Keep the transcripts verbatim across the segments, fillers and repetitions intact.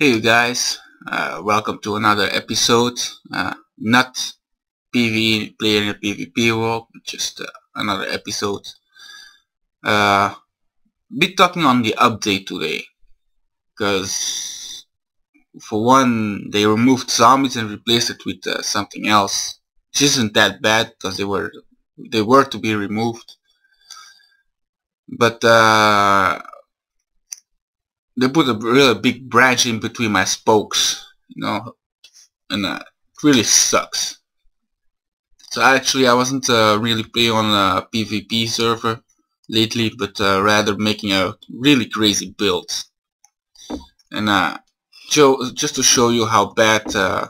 Hey you guys, uh, welcome to another episode, uh, not P V E, player in the P V P world, just uh, another episode. Uh, be talking on the update today, because for one, they removed zombies and replaced it with uh, something else, which isn't that bad, because they were, they were to be removed, but uh, they put a really big branch in between my spokes, you know, and uh, it really sucks. So actually I wasn't uh, really playing on a P V P server lately, but uh, rather making a really crazy build. And uh, just to show you how bad uh,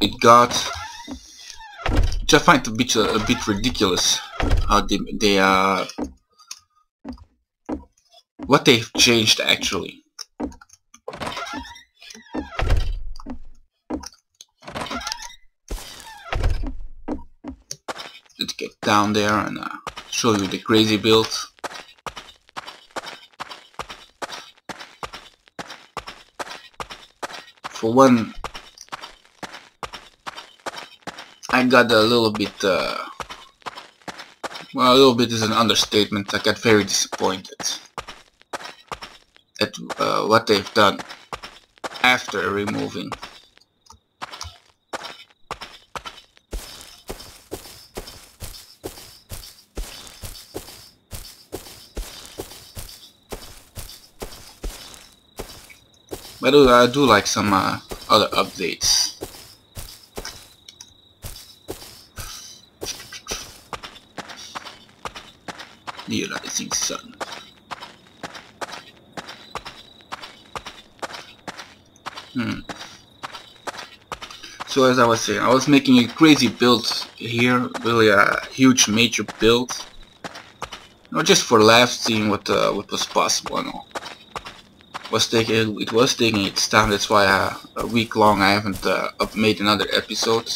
it got, which I find a bit, uh, a bit ridiculous, how they, they uh, what they've changed actually. Let's get down there and uh, show you the crazy build. For one, I got a little bit, uh, well, a little bit is an understatement. I got very disappointed at uh, what they've done after removing but I do like some uh, other updates. The rising sun. Hmm. So as I was saying, I was making a crazy build here, really a huge major build, not just for laughs, seeing what uh, what was possible and all. Was taking it was taking its time. That's why uh, a week long I haven't uh, up made another episode.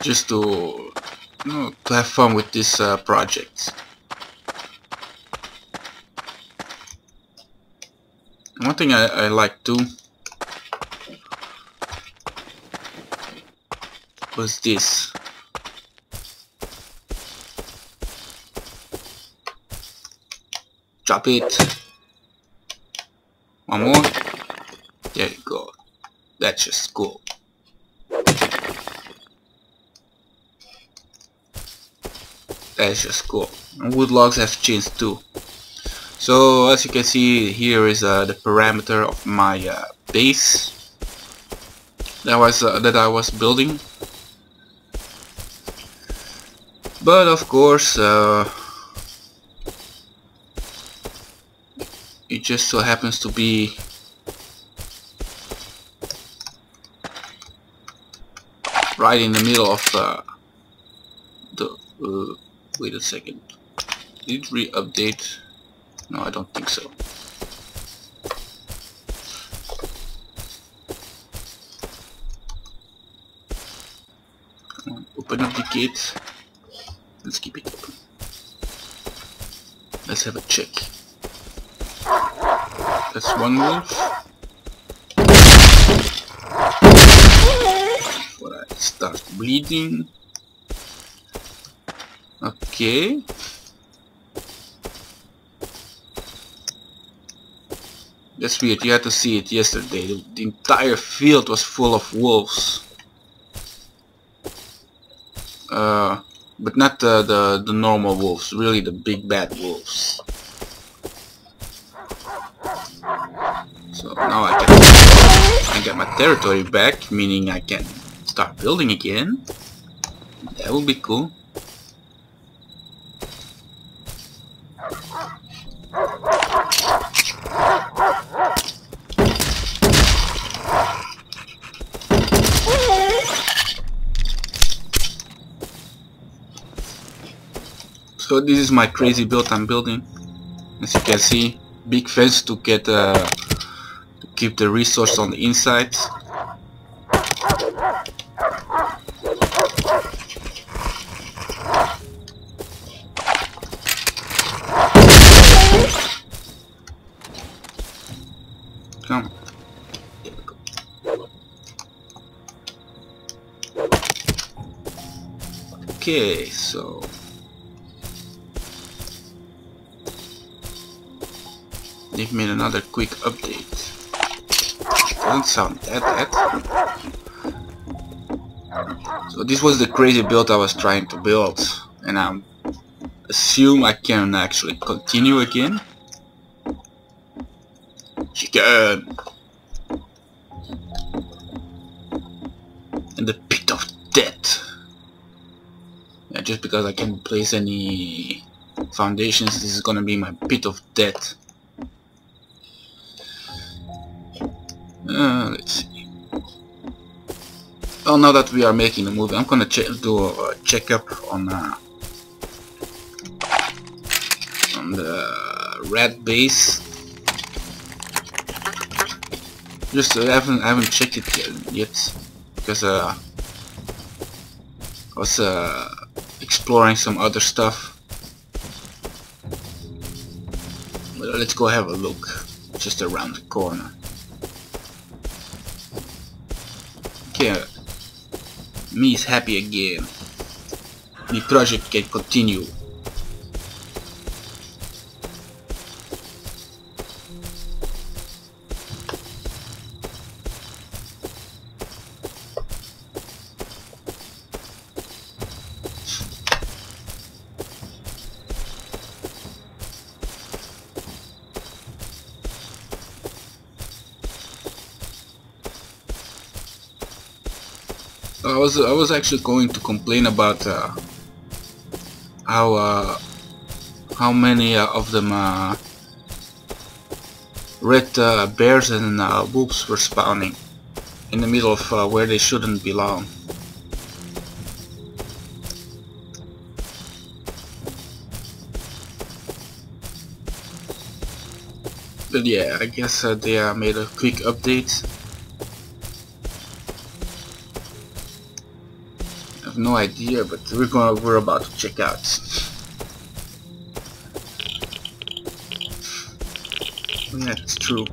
Just to, you know, to have fun with this uh, project. One thing I, I like too was this. Drop it. One more. There you go. That's just cool. That's just cool. And wood logs have changed too. So as you can see, here is uh, the parameter of my uh, base that was uh, that I was building. But of course, uh, it just so happens to be right in the middle of uh, the. Uh, wait a second. Did it re-update? No, I don't think so. Come on, open up the gate. Let's keep it open. Let's have a check. That's one wolf. Before I start bleeding. Okay. That's weird, you had to see it yesterday. The, the entire field was full of wolves. Uh, but not the, the, the normal wolves, really the big bad wolves. So now I can, I get my territory back, meaning I can start building again. That would be cool. So this is my crazy build I'm building. As you can see, big fence to get uh, to keep the resource on the inside. Okay, so they've made another quick update. Doesn't sound that bad. So this was the crazy build I was trying to build, and I assume I can actually continue again. Chicken! And the pit of death. Yeah, just because I can't place any foundations, this is gonna be my pit of death. Uh, let's see. Well, now that we are making the movie, I'm gonna ch do a checkup on uh, on the rat base. Just uh, I haven't I haven't checked it yet. Because uh, I was uh, exploring some other stuff. Well, let's go have a look, just around the corner. Okay, me is happy again. The project can continue. I was I was actually going to complain about uh, how uh, how many uh, of them uh, red uh, bears and uh, wolves were spawning in the middle of uh, where they shouldn't belong. But yeah, I guess uh, they uh, made a quick update. No idea, but we're gonna we're about to check out. Yeah, it's true.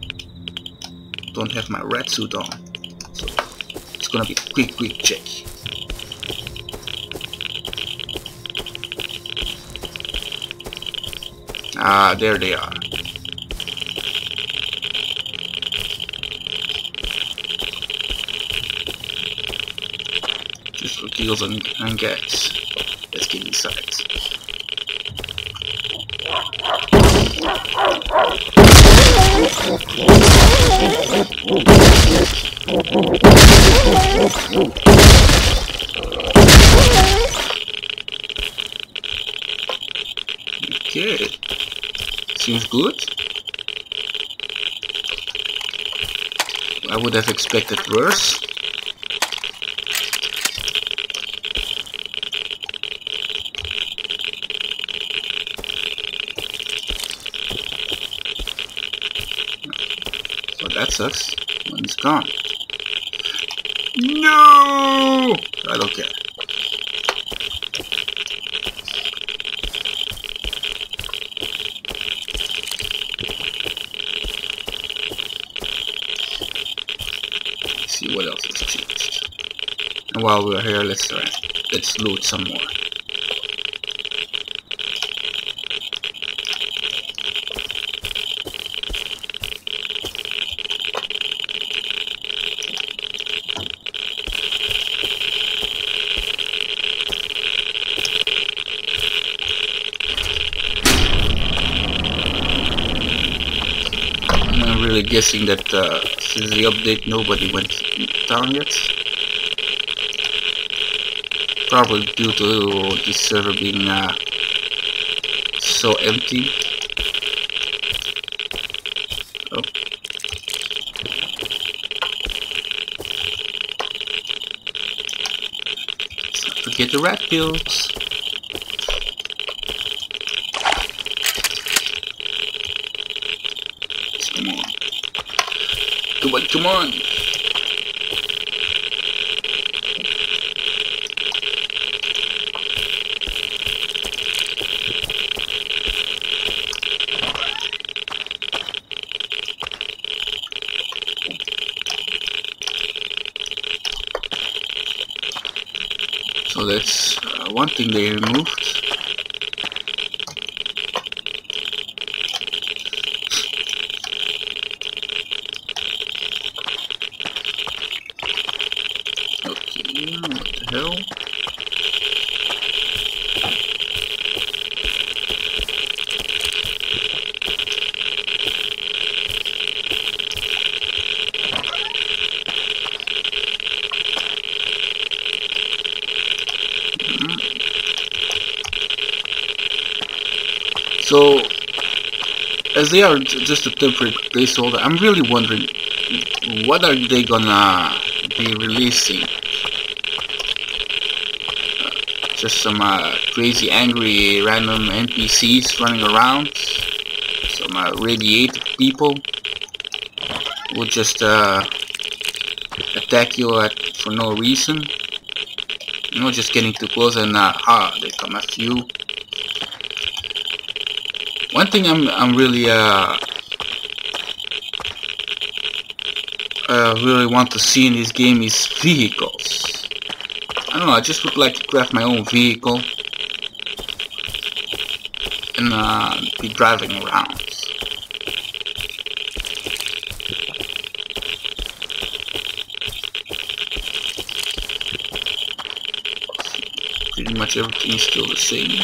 Don't have my rat suit on, so it's gonna be a quick, quick check. Ah, there they are. Deals and, and gags. Let's get inside. Okay. Seems good. I would have expected worse. That sucks. When it's gone. No! I don't care. Let's see what else has changed. And while we're here, let's try. Let's loot some more. Guessing that uh, since the update nobody went down yet, probably due to this server being uh, so empty. Oh. Let's not forget the rat pills. Come on, come on! So So that's uh, one thing they removed. Okay, what the hell? So, as they are just a temporary placeholder, I'm really wondering what are they gonna be releasing? Uh, just some uh, crazy, angry, random N P Cs running around, some uh, radiated people will just uh, attack you at, for no reason. You know, just getting too close and uh, ah, they come after you. One thing I'm I'm really uh, uh really want to see in this game is vehicles. I don't know. I just would like to craft my own vehicle and uh, be driving around. Pretty much everything is still the same.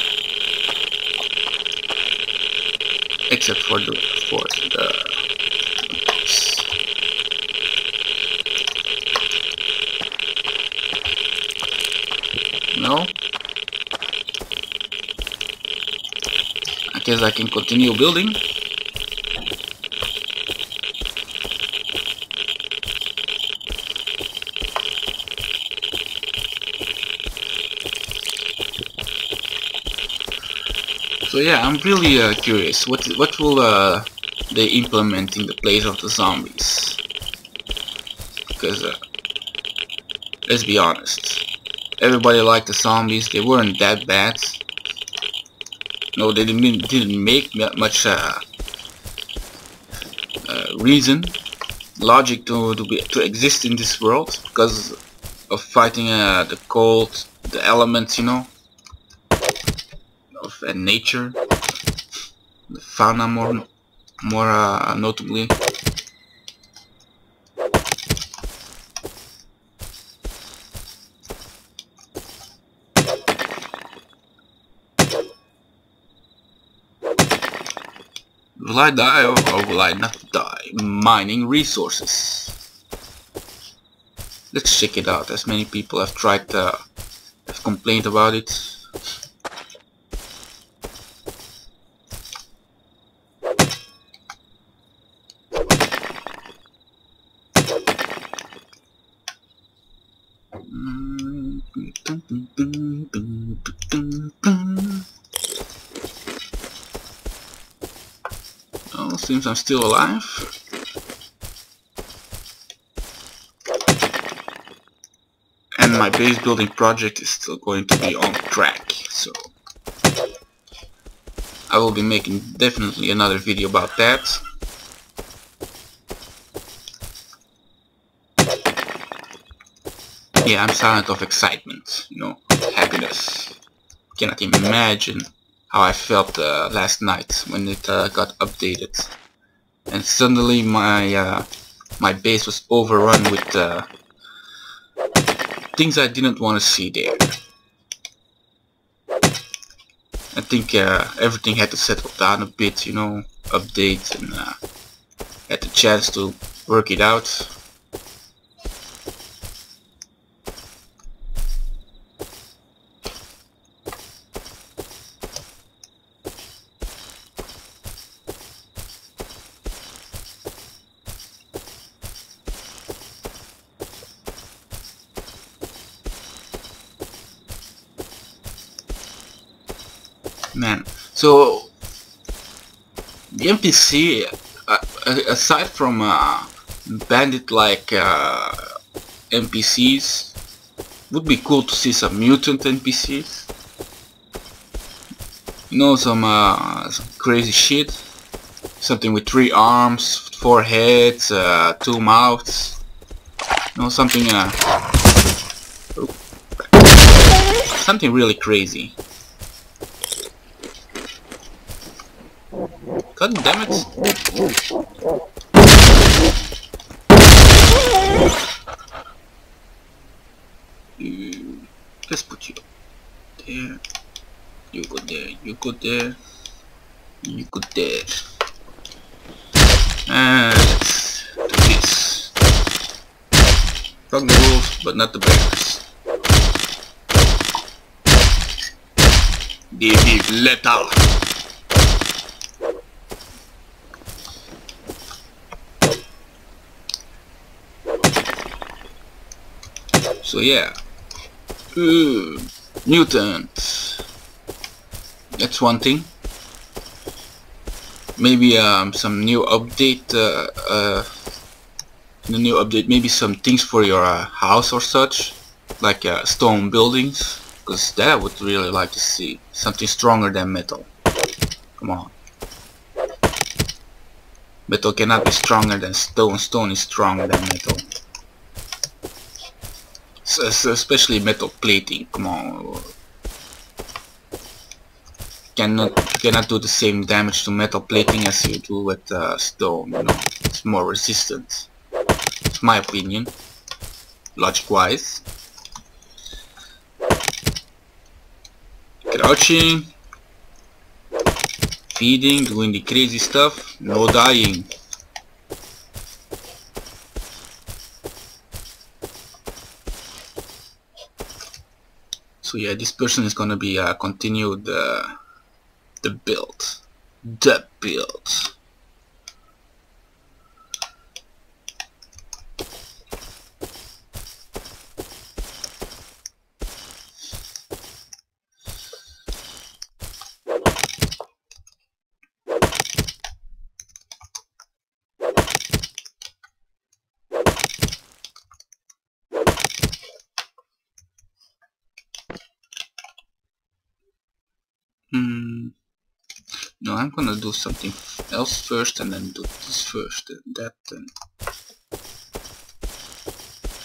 Except for the for the oops. No. I guess I can continue building. So yeah, I'm really uh, curious. What what will uh, they implement in the place of the zombies? Because uh, let's be honest, everybody liked the zombies. They weren't that bad. No, they didn't didn't make much uh, uh, reason, logic to to, be, to exist in this world because of fighting uh, the cold, the elements, you know. And nature, the fauna more, more uh, notably. Will I die or, or will I not die? Mining resources. Let's check it out, as many people have tried to, have complained about it. Well, since I'm still alive, and my base building project is still going to be on track, so I will be making definitely another video about that. Yeah, I'm silent of excitement, you know, happiness. Cannot imagine how I felt uh, last night when it uh, got updated, and suddenly my uh, my base was overrun with uh, things I didn't want to see there. I think uh, everything had to settle down a bit, you know, update, and uh, had the chance to work it out. Man, so the N P C, uh, aside from uh, bandit-like uh, N P Cs, would be cool to see some mutant N P Cs. You know, some, uh, some crazy shit, something with three arms, four heads, uh, two mouths. You know, something. Uh, oh. something really crazy. God damn it! You, let's put you there. You go there. You go there. You go there. And let's do this. Fuck the wolves, but not the bears. They did let out. So yeah, Ooh, mutants. That's one thing. Maybe um, some new update. Uh, uh, the new update. Maybe some things for your uh, house or such, like uh, stone buildings. Because that I would really like to see. Something stronger than metal. Come on. Metal cannot be stronger than stone. Stone is stronger than metal. So, so especially metal plating. Come on. Cannot cannot do the same damage to metal plating as you do with uh, stone. You know, it's more resistant. It's my opinion. Logic-wise. Crouching, feeding, doing the crazy stuff, no dying. So yeah, this person is gonna be uh, continue the the build, the build. Hmm. No, I'm gonna do something else first, and then do this first, and that, and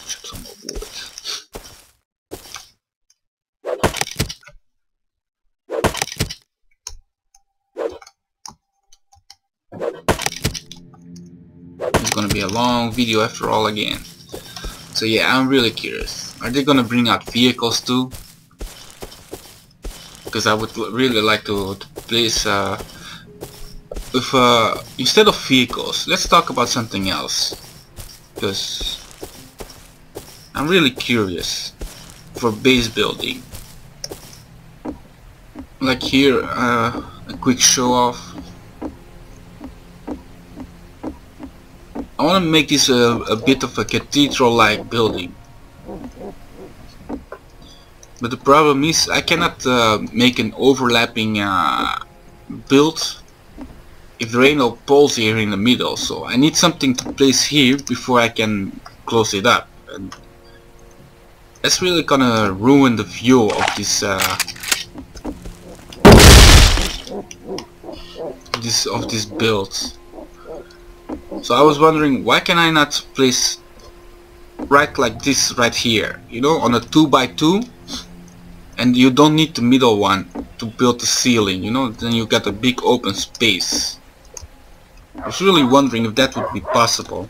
chop some more wood. It's gonna be a long video after all again. So yeah, I'm really curious. Are they gonna bring out vehicles too? Because I would really like to, to place uh, if uh, instead of vehicles, let's talk about something else, because I'm really curious for base building. Like here, uh, a quick show off. I want to make this a, a bit of a cathedral-like building. But the problem is I cannot uh, make an overlapping uh, build if there ain't no poles here in the middle, so I need something to place here before I can close it up, and that's really gonna ruin the view of this uh, this of this build. So I was wondering, why can I not place right like this right here, you know, on a two by two? And you don't need the middle one to build the ceiling, you know, then you got a big open space. I was really wondering if that would be possible.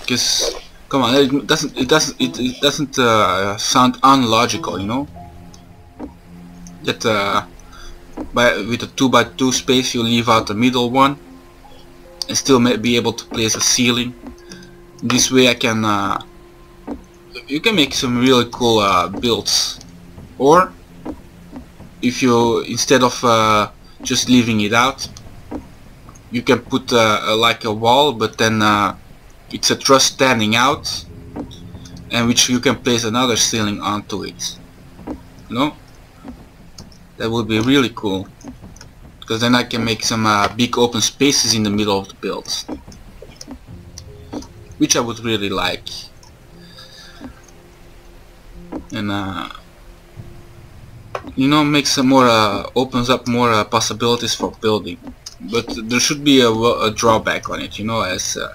Because, come on, it doesn't, it doesn't, it, it doesn't uh, sound unlogical, you know? That uh, by, with a two by two space you leave out the middle one. And still may be able to place a ceiling. This way I can uh, you can make some really cool uh, builds. Or if you, instead of uh, just leaving it out, you can put uh, a, like a wall, but then uh, it's a truss standing out, and which you can place another ceiling onto it, you know? That would be really cool. Because then I can make some uh, big open spaces in the middle of the build, which I would really like. And uh, you know, makes some more uh, opens up more uh, possibilities for building. but there should be a, a drawback on it, you know, as uh,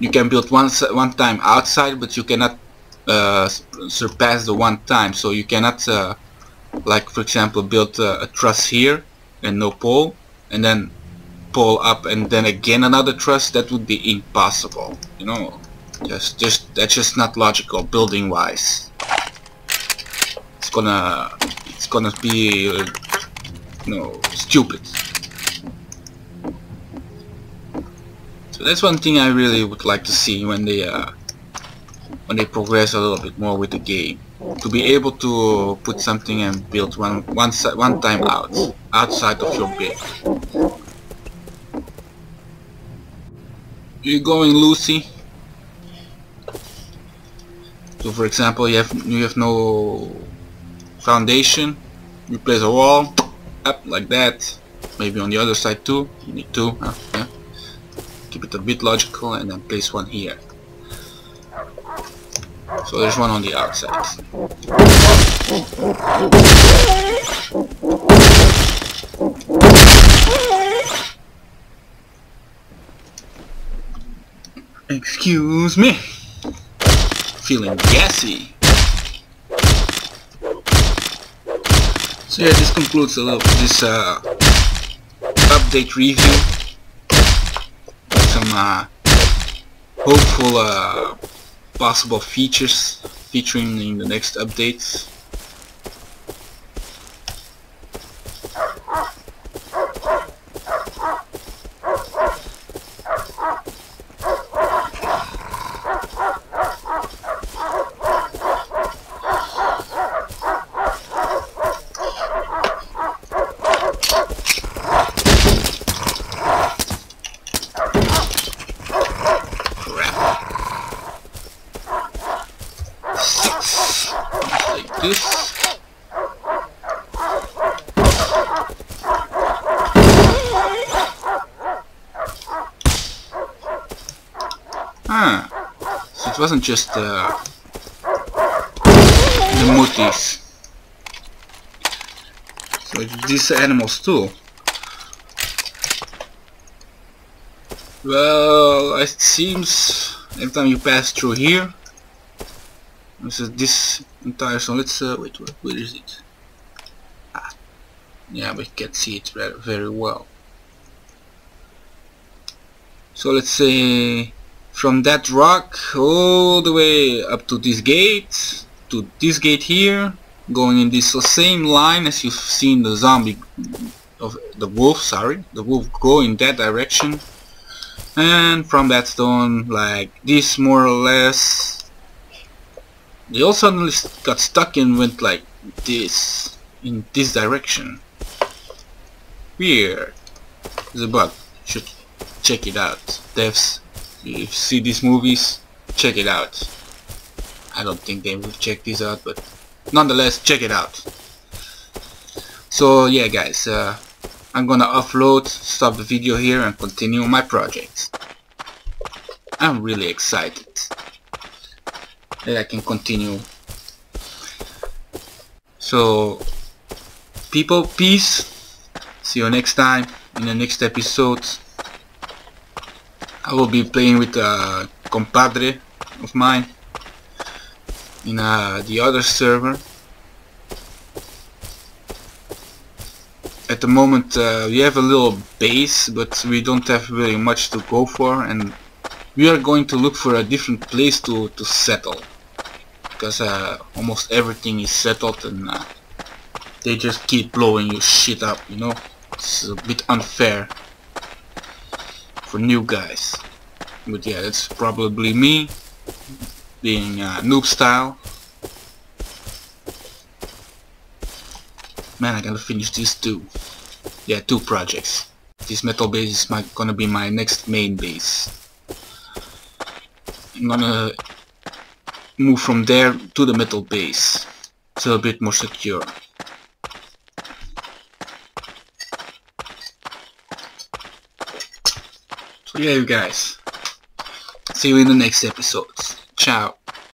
you can build one one time outside, but you cannot uh, surpass the one time. So you cannot, uh, like for example, build uh, a truss here and no pole, and then pole up and then again another truss. That would be impossible, you know. Just, just that's just not logical building wise. It's gonna, it's gonna be, uh, you know, stupid. So that's one thing I really would like to see when they uh, when they progress a little bit more with the game, to be able to put something and build one one one time out outside of your base. You going, Lucy? So for example, you have you have no foundation. You place a wall up like that. Maybe on the other side too. You need two. Huh? Yeah. Keep it a bit logical, and then place one here. So there's one on the outside. Excuse me. Feeling gassy. So yeah, this concludes a little this uh, update review. Some uh, hopeful uh, possible features featuring in the next updates. Ah, so it wasn't just uh, the muties. So it's these animals too. Well, it seems every time you pass through here, this is this entire zone. Let's uh, wait. Where, where is it? Ah, yeah, we can't see it very, very well. So let's say from that rock all the way up to this gate, to this gate here, going in this same line as you've seen the zombie of the wolf. Sorry, the wolf go in that direction, and from that stone like this more or less. They all suddenly got stuck and went like this, in this direction. Weird. There's a bug. Should check it out. Devs, if you see these movies, check it out. I don't think they will check this out, but nonetheless, check it out. So yeah, guys, uh, I'm gonna offload, stop the video here, and continue my project. I'm really excited that I can continue. So people, peace. See you next time in the next episode. I will be playing with a compadre of mine in uh, the other server. At the moment uh, we have a little base, but we don't have very much to go for, and we are going to look for a different place to, to settle. Because uh, almost everything is settled, and uh, they just keep blowing your shit up, you know. It's a bit unfair for new guys. But yeah, that's probably me being uh, noob style. Man, I gotta finish these two. Yeah, two projects. This metal base is my, gonna be my next main base. I'm gonna move from there to the metal base. It's a little bit more secure. So yeah, you guys. See you in the next episodes. Ciao.